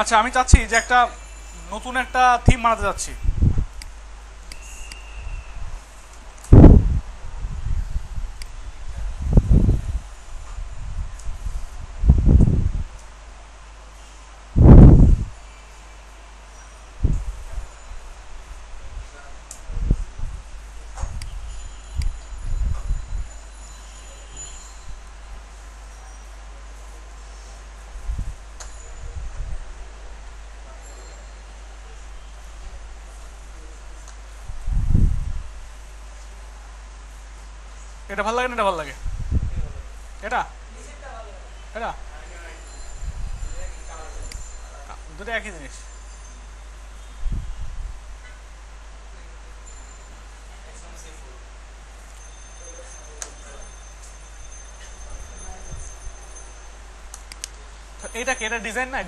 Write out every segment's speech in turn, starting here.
अच्छा आमी चाচ্ছি যে একটা নতুন একটা থিম বানাতে যাচ্ছি। এটা ভালো লাগে না? এটা ভালো লাগে। এটা এটা দুটো একই জিনিস। তো এটাকে এটা ডিজাইন না,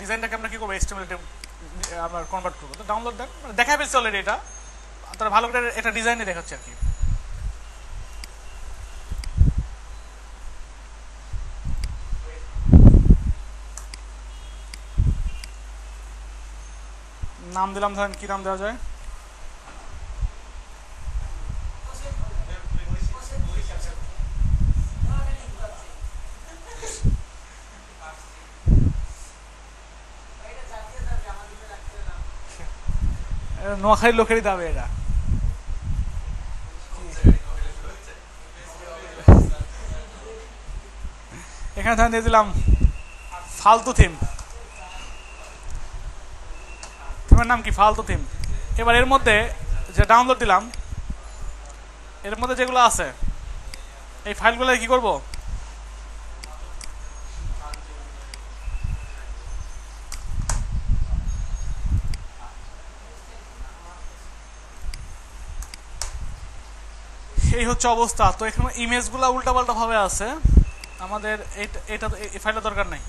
ডিজাইনটাকে আমরা কি করব? HTML এ আমরা কনভার্ট করব। তো ডাউনলোড দেন, মানে দেখা পেয়েছি অলরেডি। এটা তারা ভালো করে এটা ডিজাইনে দেখাচ্ছে আর কি। नाम दिलाम धरन की नाम दिया जाए नोआखाली लोकेरी दावे एड़ा एखाने धरन दिए दिलाम फालतू थीम। नाम कि फालतू थीम। एबार एर मध्य जो डाउनलोड दिलाम एर मध्य जेगुलो आछे एई फाइलगुलो कि करब? एई होच्छे अवस्था। तो एखाने इमेजगुलो उल्टापाल्टा भावे आछे, आमादेर एटा एई फाइलटा दरकार नाई।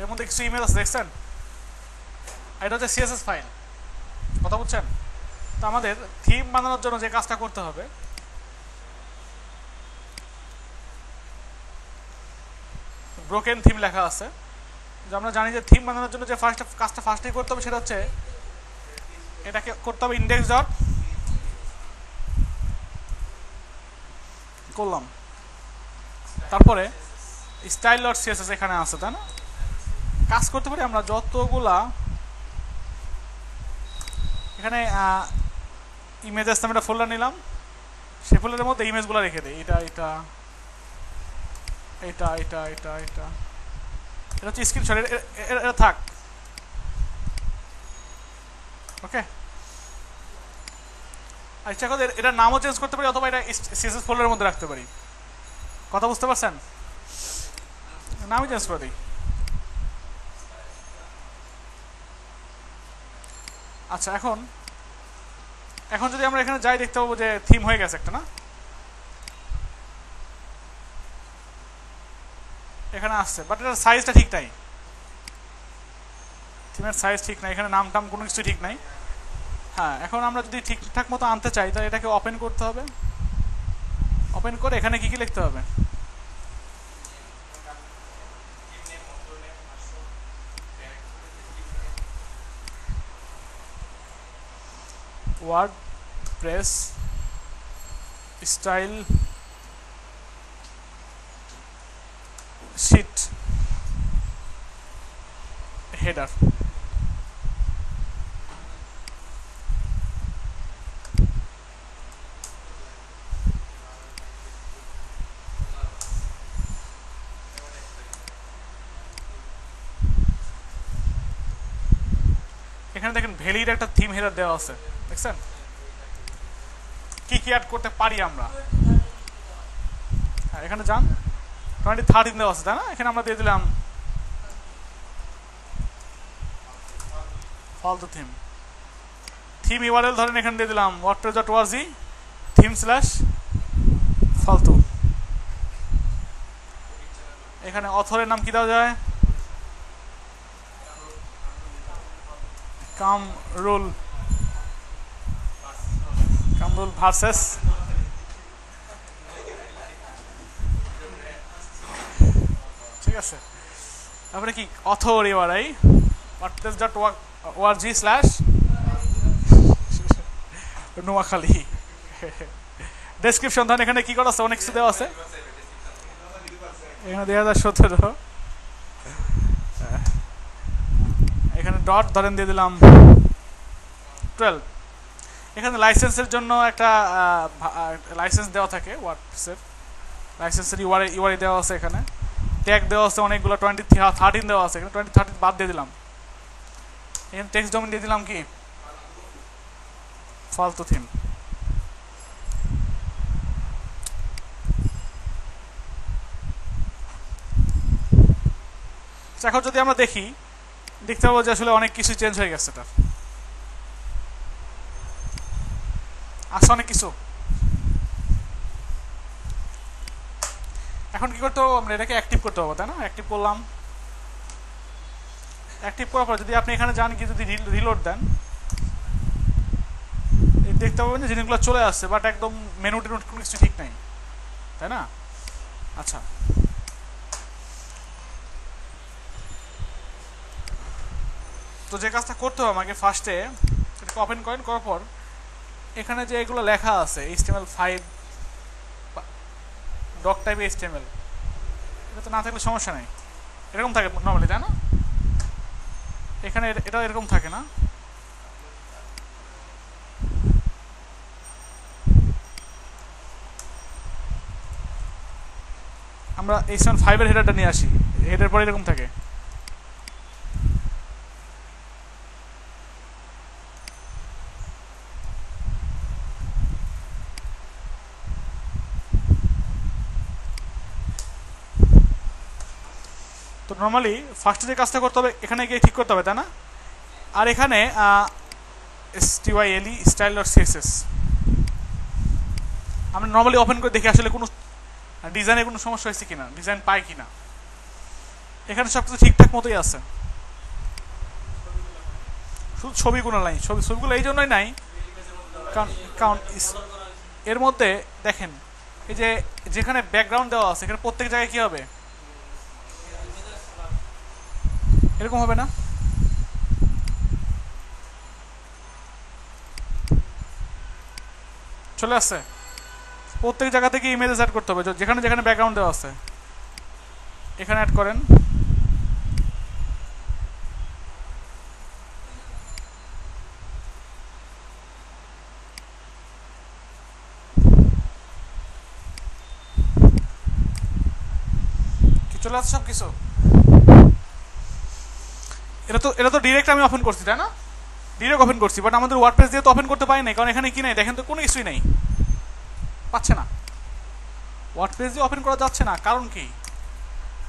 এর মধ্যে কিছু ইমেজ আছে দেখছেন, এটা হচ্ছে সিএসএস ফাইল, কথা বুঝছেন? তো আমাদের থিম বানানোর জন্য যে কাজটা করতে হবে, ব্রোকেন থিম লেখা আছে, যে আমরা জানি যে থিম বানানোর জন্য যে ফার্স্ট কাজটা ফার্স্টেই করতে হবে সেটা হচ্ছে এটাকে করতে হবে ইনডেক্স ডট কলাম, তারপরে স্টাইল ডট সিএসএস এখানে আছে, তাই না? কাজ করতে পারি আমরা যতগুলা এখানে ইমেজ আসতে আমরা ফোল্ডার নিলাম, সেই ফোল্ডারের মধ্যে ইমেজগুলো রেখে দেই। এটা এটা এটা এটা এটা এটা এটা হচ্ছে স্ক্রিনশট, এটা থাক। ওকে, আচ্ছা কথা এটা নামও চেঞ্জ করতে পারি অথবা এটা সিএসএস ফোল্ডারের মধ্যে রাখতে পারি, কথা বুঝতে পারছেন? নামই চেঞ্জ করে দিই। আচ্ছা এখন এখন যদি আমরা এখানে যাই দেখতে পাবো যে থিম হয়ে গেছে একটা, না? এখানে আসছে, বাট এটার সাইজটা ঠিক নাই, থিমের সাইজ ঠিক নাই, এখানে নাম টাম কোনো কিছু ঠিক নাই। হ্যাঁ, এখন আমরা যদি ঠিকঠাক মতো আনতে চাই তাহলে এটাকে ওপেন করতে হবে। ওপেন করে এখানে কি কি লিখতে হবে? WordPress style sheet header। এখানে দেখেন ভ্যালির একটা থিম হেডার দেওয়া আছে, দেখছেন? কি কি অ্যাড করতে পারি আমরা? হ্যাঁ, এখানে যান 2013 দেওয়া আছে, তাই না? এখানে আমরা দিয়ে দিলাম ফালতু থিম। থিম ইউআরএল ধরেন এখানে দিয়ে দিলাম wordpress.org theme/faltu। এখানে অথরের নাম কি দেওয়া যায়? কামরুল ভার্সেস ঠিক আছে। তারপরে কি অথর এবারেই wordpress.org/নোয়াখালী ডেসক্রিপশন ধান এখানে কি করা আছে অনেক কিছু দেওয়া আছে এখানে 2017 এখানে ডট ধরেন দিয়ে দিলাম 12 এখানে লাইসেন্সের জন্য একটা লাইসেন্স দেওয়া থাকে ওয়ার্ডপ্রেসের লাইসেন্সের ইউআরএল দেওয়া আছে এখানে ট্যাগ দেওয়া আছে অনেকগুলো 2013 দেওয়া আছে এখানে 2013 বাদ দিয়ে দিলাম এখানে টেক্সট ডোমেইন দিয়ে দিলাম কি ফালতু থিম এখন যদি আমরা দেখি দেখতে পাবো যে আসলে অনেক কিছু চেঞ্জ হয়ে গেছে তার আসলে অনেক কিছু এখন কি করতে হবে আমরা এটাকে অ্যাক্টিভ করতে হবে তাই না অ্যাক্টিভ করলাম অ্যাক্টিভ করার পর যদি আপনি এখানে যান কি যদি রিলোড দেন দেখতে পাবেন যে জিনিসগুলো চলে আসছে বাট একদম মেনু টেনু কোনো কিছু ঠিক নাই তাই না আচ্ছা তো যে কাজটা করতে হবে আমাকে ফার্স্টে এটাকে ওপেন করেন করার পর এখানে যে এগুলো লেখা আছে HTML5 ডক টাইপ HTML এটা তো না থাকলে সমস্যা নাই এরকম থাকে নরমালি তাই না এখানে এটা এরকম থাকে না আমরা HTML5 এর হেডারটা নিয়ে আসি হেডার পরে এরকম থাকে নরমালি ফার্স্ট যে কাজটা করতে হবে এখানে গিয়ে ঠিক করতে হবে তাই না আর এখানে STYLE style.css আমরা নরমালি ওপেন করে দেখি আসলে কোনো ডিজাইনে কোনো সমস্যা হয়েছে কিনা ডিজাইন পাই কিনা এখানে সব কিছু ঠিকঠাক মতোই আছে শুধু ছবিগুলো নাই ছবিগুলো এই জন্যই নাই কারণ এর মধ্যে দেখেন এই যে যেখানে ব্যাকগ্রাউন্ড দেওয়া আছে এখানে প্রত্যেক জায়গায় কী হবে এরকম হবে না চলে আসছে প্রত্যেক জায়গা থেকে ইমেজেস অ্যাড করতে হবে যেখানে যেখানে ব্যাকগ্রাউন্ড দেওয়া আছে এখানে অ্যাড করেন কি চলে আসছে সব কিছু এটা তো ডিরেক্ট আমি ওপেন করছি তাই না ডিরেক্ট ওপেন করছি বাট আমাদের ওয়ার্ডপ্রেস দিয়ে তো ওপেন করতে পারি না কারণ এখানে কি নাই দেখেন তো কোনো কিছুই নাই পাচ্ছে না ওয়ার্ডপ্রেস দিয়ে ওপেন করা যাচ্ছে না কারণ কি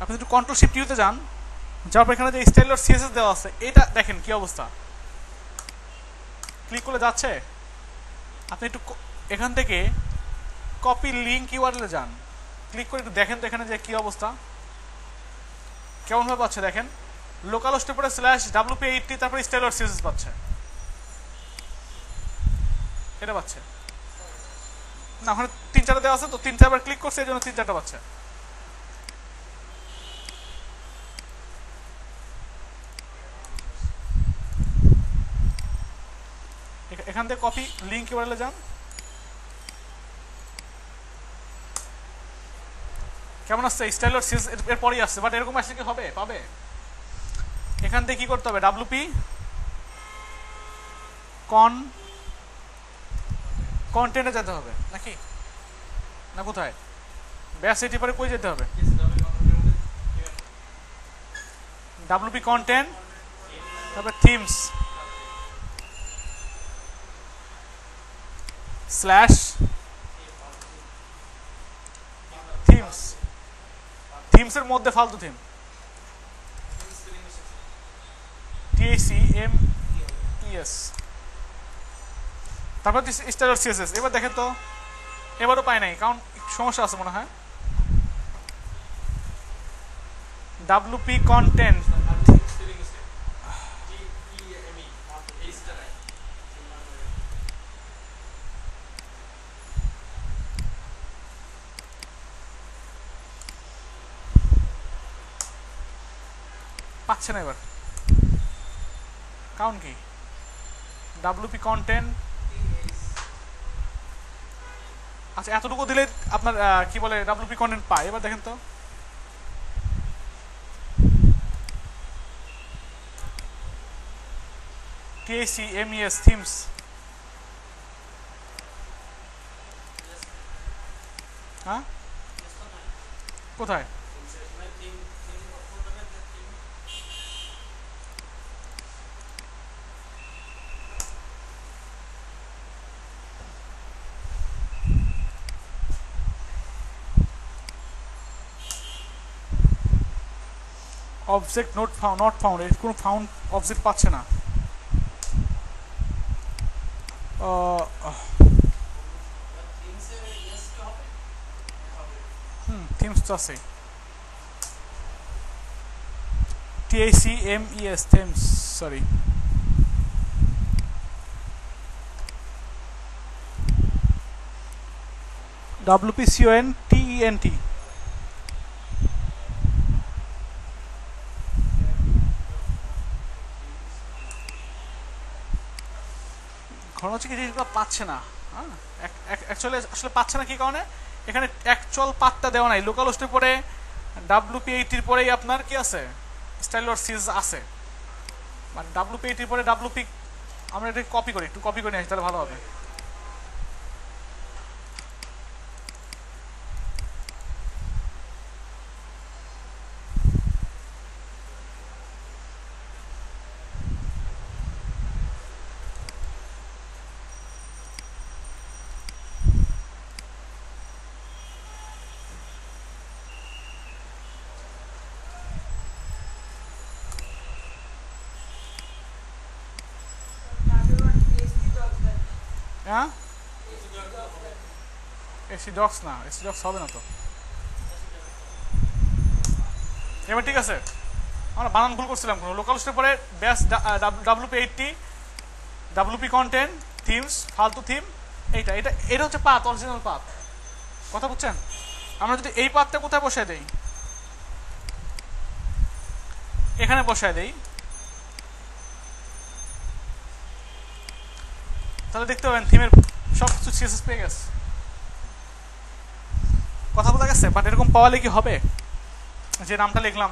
আপনি একটু কন্ট্রোল শিফট ইউতে যান যাওয়ার পর এখানে যে স্টাইল আর সিএসএস দেওয়া আছে এটা দেখেন কি অবস্থা ক্লিক করলে যাচ্ছে আপনি একটু এখান থেকে কপি লিঙ্ক ইউআরএলে যান ক্লিক করে একটু দেখেন তো এখানে যে কী অবস্থা কেমনভাবে পাচ্ছে দেখেন লোকাল হোস্টে পরে /wp80 তারপরে স্টাইল আর সিএসএস পাচ্ছে এটা পাচ্ছে না ওখানে 3-4 দেওয়া আছে তো 3-4 বার ক্লিক করছে এই জন্য 3-4টা পাচ্ছে এখান থেকে কপি লিঙ্ক ইউআরএলে যান কেমন আসছে স্টাইল আর সিএসএস এর পরেই আসছে বাট এরকম আসলে কি হবে পাবে এখান থেকে কি করতে হবে wp কন্টেন্টে যেতে হবে নাকি না কোথায় ব্যাস এটি পরে কই যেতে হবে wp কন্টেন্ট তারপর থিমস /থিমস থিমসের মধ্যে ফালতু থিম TACMES তারপর স্টাইল সিএসএস এবার দেখেন তো এবারও পাই নাই কারণ সমস্যা আছে মনে হয় wp কন্টেন্ট পাচ্ছে না। এবার কারণ কি? ডব্লিউপি কন্টেন্ট আচ্ছা এতটুকু দিলে আপনার কি বলে ডব্লিউপি কন্টেন্ট পায়। এবার দেখেন তো TACMES থিমস হ্যাঁ কোথায়? Object not found it কোনো found object পাচ্ছে না। থিমস তো আছে TACMES থিমস সরি WPCONTENT পাচ্ছে না। আসলে পাচ্ছে না কি কারণে? এখানে অ্যাকচুয়াল পাত্তা দেওয়া নাই। লোকাল হোস্টের পরে WP80 পরেই আপনার কি আছে স্টাইল আর সিজ আছে, মানে WP80 পরে WP আমরা এটা কপি করে নিয়ে আসি তাহলে ভালো হবে। হ্যাঁ এসিডক্স না, এসিডক্স হবে না তো। এবার ঠিক আছে, আমরা বানান ভুল করছিলাম। কোনো লোকাল হোস্টের পরে ব্যাস WP80 WP কন্টেন্ট থিমস ফালতু থিম এইটা এটা এটা হচ্ছে পাথ, অরিজিনাল পাথ। কথা বুঝছেন? আমরা যদি এই পাথটা কোথায় বসায় দেই, এখানে বসায় দেই, তাহলে দেখতে পাবেন থিমের সব কিছু CSS পেয়ে গেছে। কথা বলা গেছে, বাট এরকম পাওয়ালে কি হবে যে নামটা লিখলাম,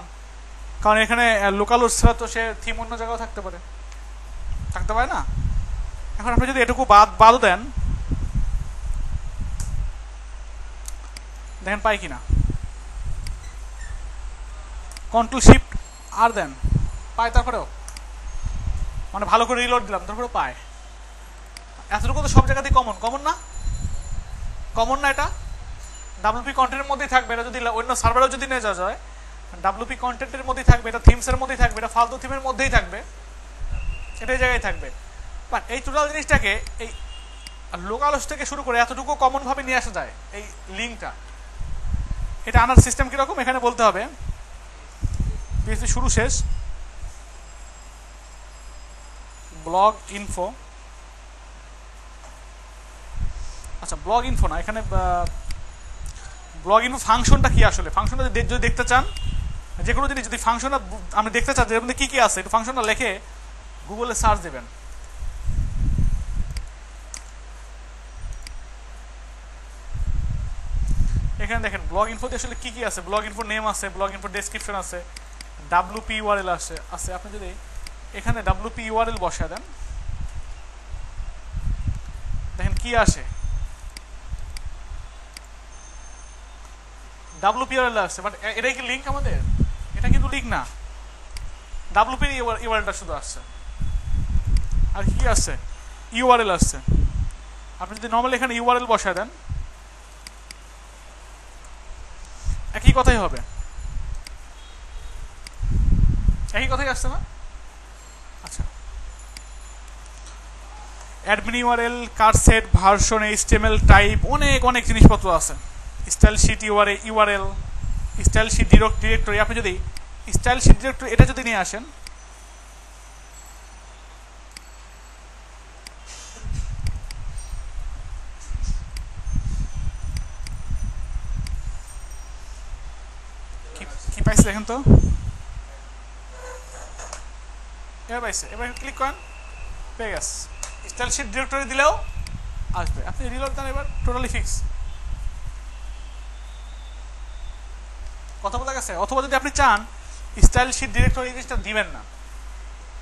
কারণ এখানে লোকাল উৎসাহ তো সে থিম অন্য জায়গাও থাকতে পারে না। এখন আপনি যদি এটুকু বাদ দেন দেখেন পাই কিনা, কন্ট্রোল শিফট আর দেন পায়, তারপরেও মানে ভালো করে রিলোড দিলাম তারপরেও পায়। এতটুকু তো সব জায়গাতেই কমন না এটা WP কন্টেন্টের মধ্যেই থাকবে। এটা যদি অন্য সার্ভারেও যদি নিয়ে যাওয়া যায় WP কন্টেন্টের মধ্যেই থাকবে, এটা থিমসের মধ্যেই থাকবে, এটা ফালতু থিমের মধ্যেই থাকবে, এটাই জায়গায় থাকবে। বাট এই টোটাল জিনিসটাকে এই লোকাল হোস্ট থেকে শুরু করে এতটুকু কমনভাবে নিয়ে আসা যায়। এই লিঙ্কটা এটা আনার সিস্টেম কীরকম, এখানে বলতে হবে PHP শুরু শেষ ব্লগ ইনফো, আচ্ছা ব্লগ ইনফো না, এখানে ব্লগ ইনফো ফাংশনটা কি, আসলে ফাংশনটা যদি দেখতে চান, যে কোনো জিনিস যদি ফাংশনটা আপনি দেখতে চান যে মধ্যে কী কী আছে, একটু ফাংশনটা লিখে গুগলে সার্চ দেবেন। এখানে দেখেন ব্লগ ইনফোতে আসলে কী কী আছে, ব্লগ ইনফো নেম আছে, ব্লগ ইনফো ডেসক্রিপশন আছে, WP URL আছে। আপনি যদি এখানে WP URL বসা দেন দেখেন কি আসে, WP URL আসছে। বাট এটাই কি লিঙ্ক আমাদের? এটা কিন্তু লিঙ্ক না, WP URLটা শুধু আসছে, আর কি আসছে URL আসছে। আপনি যদি নর্মাল এখানে URL বসায় দেন একই কথাই হবে, একই কথাই আসছে না। আচ্ছা admin URL, charset, version, HTML type, অনেক জিনিসপত্র আছে। Style sheet URL, style sheet directory. আপনি যদি স্টাইল শিট ডিরেক্টরি এটা যদি নিয়ে আসেন, কি পাইছে দেখেন তো এবার পাইছে। এবার ক্লিক করেন, পেয়ে গেছে। স্টাইল শিট ডিরেক্টরি দিলেও আসবে। আপনি রিলোড দেন, এবার টোটালি ফিক্স। কথা বলা গেছে। অথবা যদি আপনি চান স্টাইল শিট ডিরেক্টরি জিনিসটা দিবেন না,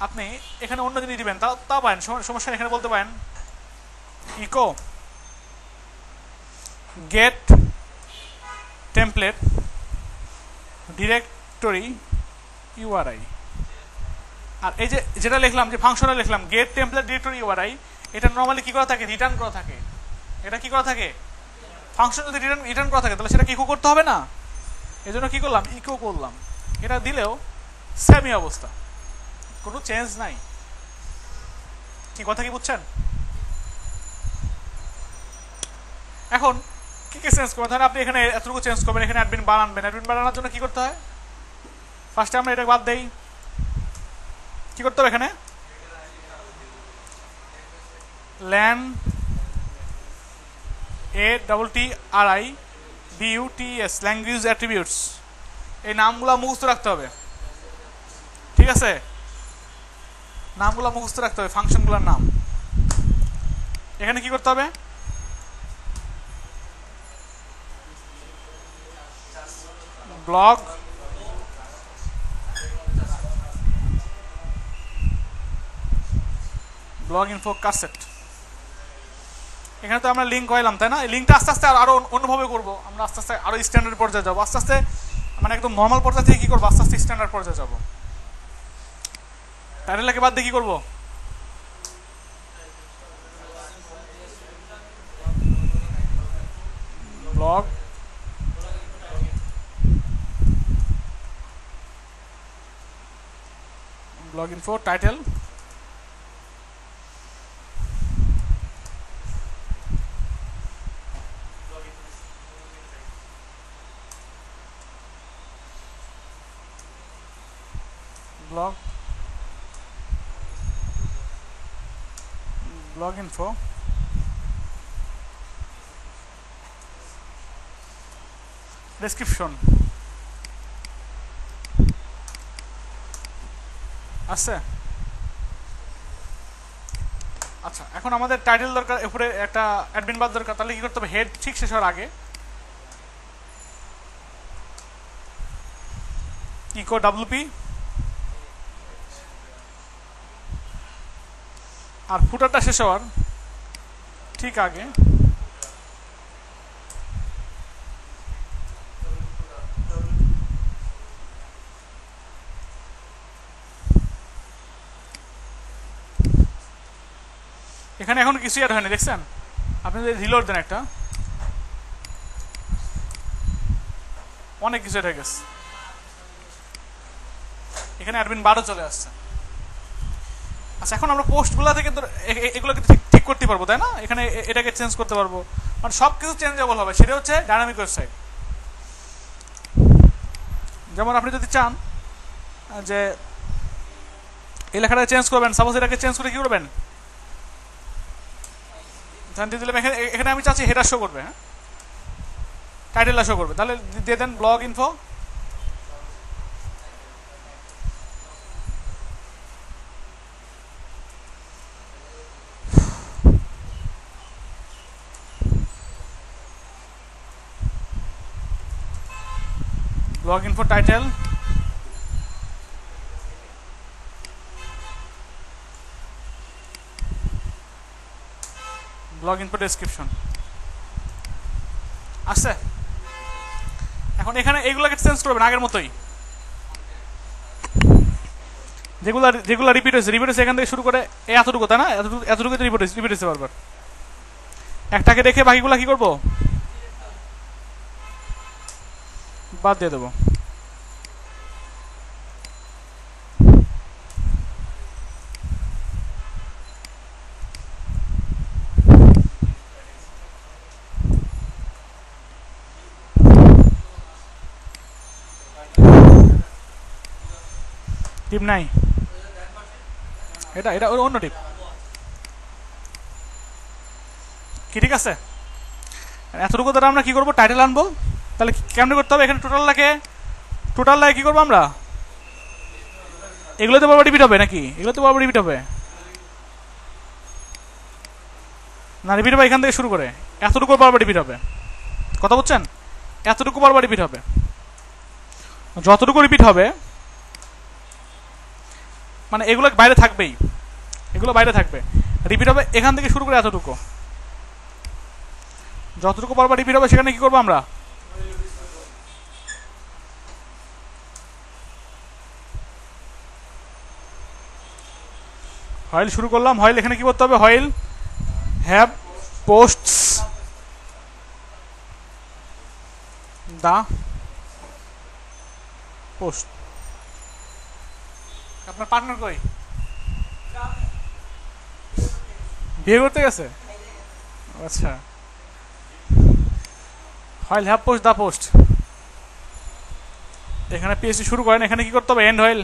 আপনি এখানে অন্য জিনিস দিবেন, তা পারেন, সমস্যা। এখানে বলতে পারেন echo get template directory URI, আর এই যে যেটা লিখলাম, যে ফাংশনে লিখলাম get template directory URI, এটা নরমালি কি করা থাকে? রিটার্ন করা থাকে। এটা কি করা থাকে? ফাংশন যদি রিটার্ন করা থাকে তাহলে সেটা ইকো করতে হবে না। এজন্য কি করলাম? ইকো করলাম। এটা দিলেও সেমই অবস্থা, কোনো চেঞ্জ নাই। কি কথা কি বুঝছেন? এখন কি কি চেঞ্জ করবেন? ধরেন আপনি এখানে এতটুকু চেঞ্জ করবেন, এখানে অ্যাডমিন বার আনবেন। অ্যাডমিন বার আনার জন্য কি করতে হয়? ফার্স্টে আমরা এটা বাদ দেই। কি করতে হবে? এখানে ল্যান ATTRIBUTS ল্যাঙ্গুয়েজ অ্যাট্রিবিউটস, এই নামগুলো মুখস্থ রাখতে হবে। ঠিক আছে, নামগুলো মুখস্থ রাখতে হবে, ফাংশনগুলোর নাম। এখানে কি করতে হবে? Blog blog info cassette. এখানে তো আমরা লিঙ্ক করাইলাম, তাই না? এই লিঙ্কটা আস্তে আস্তে আরো অন্যভাবে করবো আমরা। আস্তে আস্তে আরো স্ট্যান্ডার্ড পর্যায়ে যাবো, আস্তে আস্তে মানে একদম নর্মাল পর্যায়ে থেকে কি করবো, আস্তে আস্তে স্ট্যান্ডার্ড পর্যায়ে যাবো। টাইটেলটাকে বাদ দিয়ে কি করবো? Blog login for title blog blog info description আছে। আচ্ছা, এখন আমাদের টাইটেল দরকার, উপরে একটা অ্যাডমিন বার দরকার। তাহলে কি করতে হবে? হেড ঠিক শেষ হওয়ার আগে ইকো WP, আর ফুটারটা শেষ হওয়ার ঠিক আগে এখানে এখন কিছু অ্যাড হয়নি, দেখছেন? আপনি যদি রিলোড দেন, একটা অনেক কিছু অ্যাড হয়ে গেছে। এখানে অ্যাডমিন বারও চলে আসছে। আচ্ছা, এখন আমরা পোস্টগুলো থেকে এগুলো ঠিক করতে পারবো, তাই না? এখানে এটাকে চেঞ্জ করতে পারবো, মানে সব কিছু চেঞ্জেবল হবে। সেটা হচ্ছে ডাইনামিক ওয়েবসাইট। যেমন আপনি যদি চান যে এই লেখাটা চেঞ্জ করবেন, সাপোজ এটাকে চেঞ্জ করে কি করবেন? এখানে আমি চাচ্ছি হেডার শো করবে, হ্যাঁ, টাইটেলটা শো করবে। তাহলে দিয়ে দেন blog info title blog info description আসছে। এখন এখানে এইগুলোকে চেঞ্জ করবেন আগের মতোই, যেগুলো রিপিট হয়েছে। রিপিট হয়েছে এখান থেকে শুরু করে এতটুকু, তাই না? এতটুকু রিপিট হয়েছে, বারবার। একটাকে রেখে বাকিগুলো কি করবো? বাদ দিয়ে দেবো। টিপ নাই, এটা এটা অন্য টিপ। কি ঠিক আছে? এতটুকু দ্বারা আমরা কি করবো? টাইটেল আনবো। তাহলে কেমন করতে হবে? এখানে টোটাল লাগে, কি করবো আমরা? এগুলোতে বড় রিপিট হবে নাকি? এগুলোতে বড় রিপিট হবে না? রিপিট হবে এখান থেকে শুরু করে এতটুকু বড় রিপিট হবে। কথা বুঝছেন? এতটুকু বড় রিপিট হবে, যতটুকু রিপিট হবে মানে এগুলো বাইরে থাকবেই, এগুলো বাইরে থাকবে। রিপিট হবে এখান থেকে শুরু করে এতটুকু, যতটুকু বড় রিপিট হবে সেখানে কি করবো আমরা? হয়েল শুরু করলাম। হয়েল এখানে কি করতে হবে? While have posts the post. আপনার পার্টনার কই? বিয়ে করতে গেছে? আচ্ছা, while have post the post. এখানে পিএসসি শুরু করেন, এখানে কি করতে হবে? End while.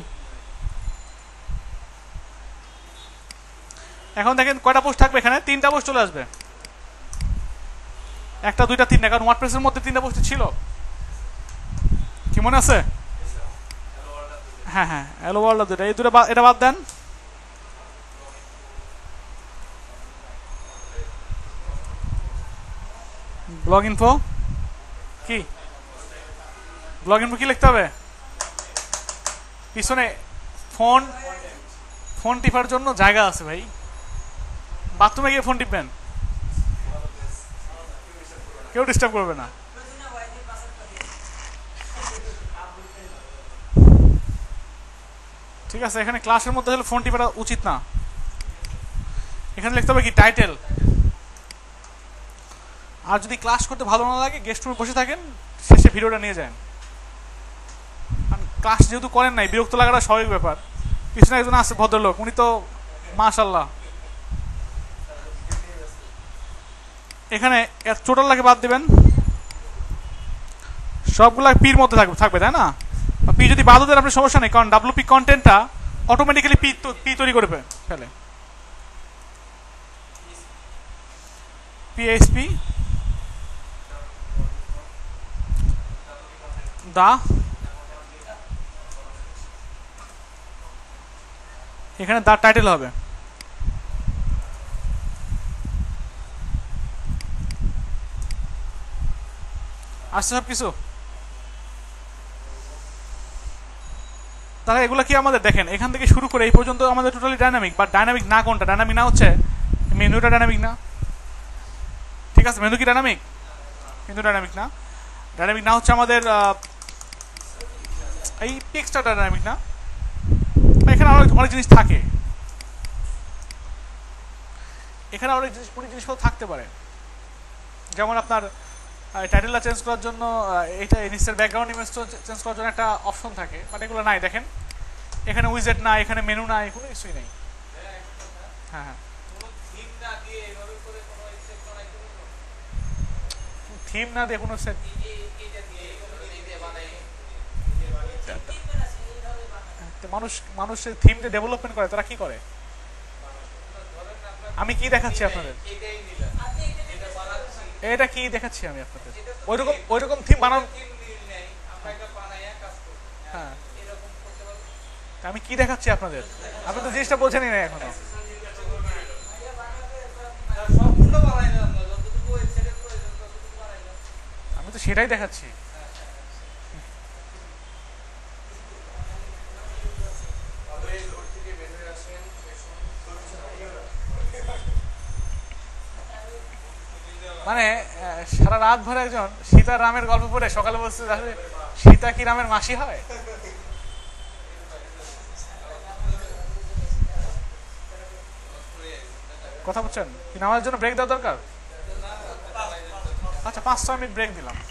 এখন দেখেন কয়টা পোস্ট থাকবে এখানে? তিনটা পোস্ট চলে আসবে, একটা দুইটা তিনটা, কারণ ওয়ার্ডপ্রেসের মধ্যে তিনটা পোস্ট ছিল, কি মনে আছে? হ্যাঁ হ্যাঁ, হ্যালো ওয়ার্ল্ড দুইটা, এই দুটো এটা বাদ দেন। ব্লগ ইনফো কি? ব্লগ ইনফো কি লিখতে হবে? পিছনে ফোন, ফোন টিপার জন্য জায়গা আছে ভাই, বাথরুমে গিয়ে ফোন টিপবেন, কেউ ডিস্টার্ব করবে না। ঠিক আছে, এখানে ক্লাসের মধ্যে আসলে ফোন টিপাটা উচিত না। এখানে লিখতে হবে কি? টাইটেল। আর যদি ক্লাস করতে ভালো না লাগে গেস্ট রুমে বসে থাকেন, শেষে ভিডিওটা নিয়ে যান, কারণ ক্লাস যেহেতু করেন নাই বিরক্ত লাগাটা স্বাভাবিক ব্যাপার। পিছনে একজন আছে ভদ্রলোক, উনি তো মাশাআল্লাহ। এখানে টোটালটাকে বাদ দেবেন, সবগুলা পির মধ্যে থাকবে, তাই না? পি যদি বাদও দেন আপনার সমস্যা নেই, কারণ ডাব্লুপি কন্টেন্টটা অটোমেটিক্যালি পি তৈরি করে ফেলে। পিএসপি দা, এখানে দা টাইটেল হবে। আসছে সব কিছু? তাহলে এগুলো কি আমাদের দেখেন এখান থেকে শুরু করে এই পর্যন্ত আমাদের টোটালি ডাইনামিক। বা ডাইনামিক না কোনটা? ডাইনামিক না হচ্ছে মেনুটা ডাইনামিক না, ঠিক আছে? মেনু কি ডাইনামিক? মেনু ডাইনামিক না। ডাইনামিক না হচ্ছে আমাদের এই টেক্সটটা ডাইনামিক না। এখানে অনেক জিনিস থাকে, এখানে অনেক জিনিসপত্র থাকতে পারে, যেমন আপনার টাইটেলটা চেঞ্জ করার জন্য এটা নিচের ব্যাকগ্রাউন্ড ইমেজটা চেঞ্জ করার জন্য একটা অপশন থাকে, বাট এগুলো নাই। দেখেন এখানে উইজেট না, এখানে মেনু না, এগুলো কিছুই নাই। হ্যাঁ হ্যাঁ, থিম না দিয়ে কোনো সেট, মানুষ মানুষের থিম যে ডেভেলপমেন্ট করে তারা কি করে? আমি কি দেখাচ্ছি আপনাদের? এটা কি দেখাচ্ছি আমি আপনাদের? ওইরকম ওইরকম থিম বানানো। হ্যাঁ, আমি কি দেখাচ্ছি আপনাদের? আপনি তো জিনিসটা বোঝেনি না এখনো। আমি তো সেটাই দেখাচ্ছি। মানে সারা রাত ভরে একজন সীতা রামের গল্প পড়ে সকালে বলছে আসলে সীতা কি রামের মাসি হয়? কথা বুঝছেন? নামাজের জন্য ব্রেক দেওয়া দরকার। আচ্ছা, 5-6 মিনিট ব্রেক দিলাম।